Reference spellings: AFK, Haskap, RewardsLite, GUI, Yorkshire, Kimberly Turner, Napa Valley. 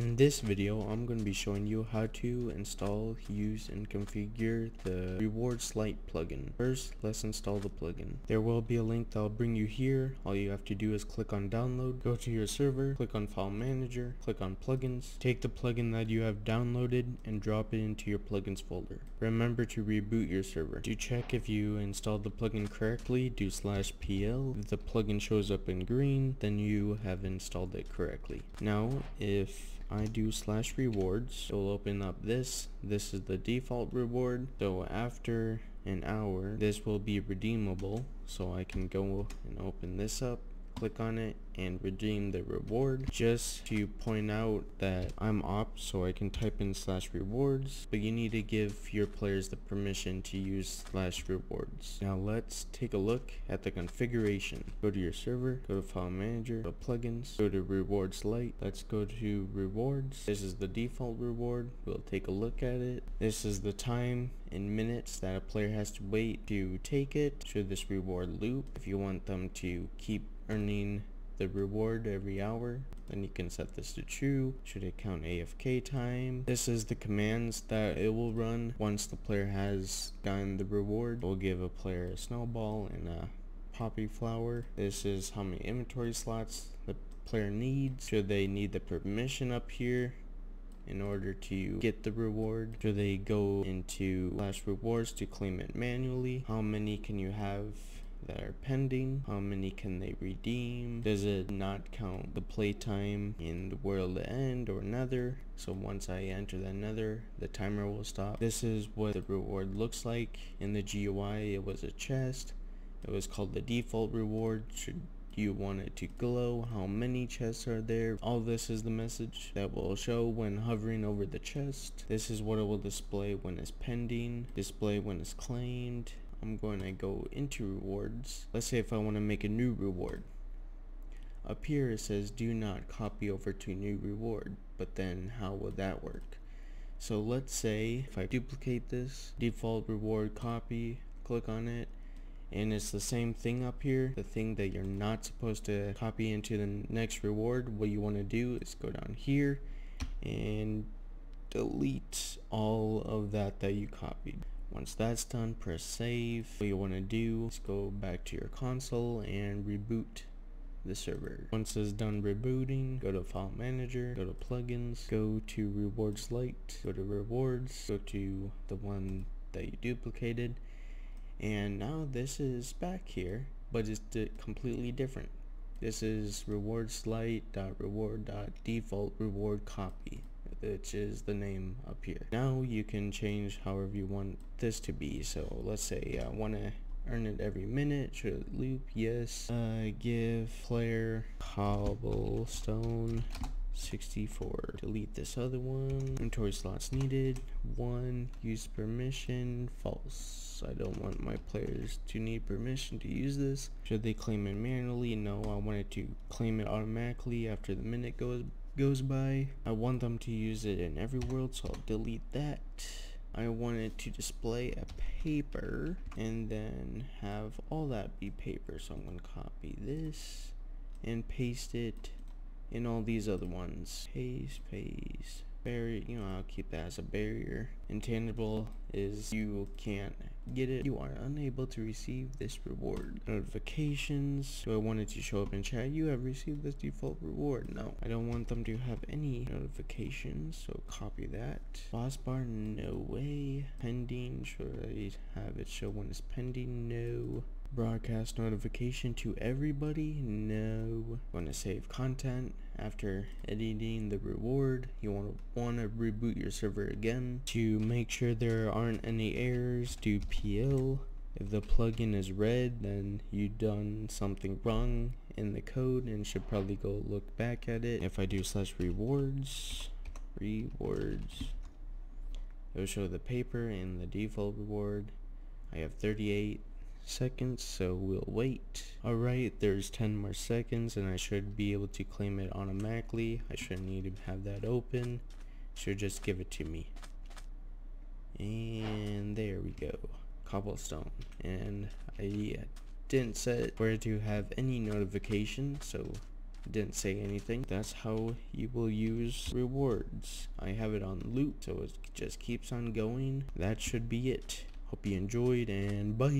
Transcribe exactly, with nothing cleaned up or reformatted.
In this video, I'm going to be showing you how to install, use, and configure the RewardsLite plugin. First, let's install the plugin. There will be a link that will bring you here. All you have to do is click on download, go to your server, click on file manager, click on plugins, take the plugin that you have downloaded and drop it into your plugins folder. Remember to reboot your server. To check if you installed the plugin correctly, do slash pl. If the plugin shows up in green, then you have installed it correctly. Now, if I do slash rewards, it will open up this. This is the default reward. So after an hour, this will be redeemable. So I can go and open this up, click on it, and redeem the reward. Just to point out that I'm opt, so I can type in slash rewards, but you need to give your players the permission to use slash rewards. Now let's take a look at the configuration. Go to your server, go to file manager, go to plugins, go to RewardsLite. Let's go to rewards. This is the default reward. We'll take a look at it. This is the time in minutes that a player has to wait to take it to this reward loop. If you want them to keep earning the reward every hour, then you can set this to true. Should it count A F K time? This is the commands that it will run once the player has gotten the reward. We'll give a player a snowball and a poppy flower. This is how many inventory slots the player needs. Should they need the permission up here in order to get the reward? Should they go into slash rewards to claim it manually? How many can you have that are pending? How many can they redeem? Does it not count the playtime in the world end or another? So once I enter the nether, the timer will stop. This is what the reward looks like. In the G U I, it was a chest. It was called the default reward. Should you want it to glow? How many chests are there? All this is the message that will show when hovering over the chest. This is what it will display when it's pending, display when it's claimed. I'm going to go into rewards. Let's say if I want to make a new reward. Up here it says do not copy over to new reward, but then how will that work? So let's say if I duplicate this, default reward copy, click on it, and it's the same thing up here. The thing that you're not supposed to copy into the next reward, what you want to do is go down here and delete all of that that you copied. Once that's done, press save. What you want to do is go back to your console and reboot the server. Once it's done rebooting, go to file manager, go to plugins, go to RewardsLite, go to rewards, go to the one that you duplicated, and now this is back here, but it's completely different. This is RewardsLite.reward.default reward copy, which is the name up here. Now you can change however you want this to be. So let's say I want to earn it every minute. Should it loop? Yes. Uh, give player cobblestone sixty-four. Delete this other one. Inventory slots needed one. Use permission false. I don't want my players to need permission to use this. Should they claim it manually? No, I wanted to claim it automatically after the minute goes goes by. I want them to use it in every world, so I'll delete that. I want it to display a paper and then have all that be paper, so I'm going to copy this and paste it in all these other ones. Paste, paste, barrier, you know, I'll keep that as a barrier. Intangible is you can't get it. You are unable to receive this reward. Notifications. Do I want it to show up in chat? You have received this default reward. No, I don't want them to have any notifications, so copy that. Boss bar, no way. Pending. Should I have it show when it's pending? No. Broadcast notification to everybody? No. Want to save content after editing the reward? You want to want to reboot your server again to make sure there aren't any errors. Do pl. If the plugin is red, then you've done something wrong in the code and should probably go look back at it. If I do slash rewards, rewards, it'll show the paper and the default reward. I have thirty-eight seconds, so we'll wait. Alright, there's ten more seconds and I should be able to claim it automatically. I shouldn't need to have that open. Should just give it to me. And there we go. Cobblestone. And I didn't set it where to have any notification, so didn't say anything. That's how you will use rewards. I have it on loop, so it just keeps on going. That should be it. Hope you enjoyed, and bye.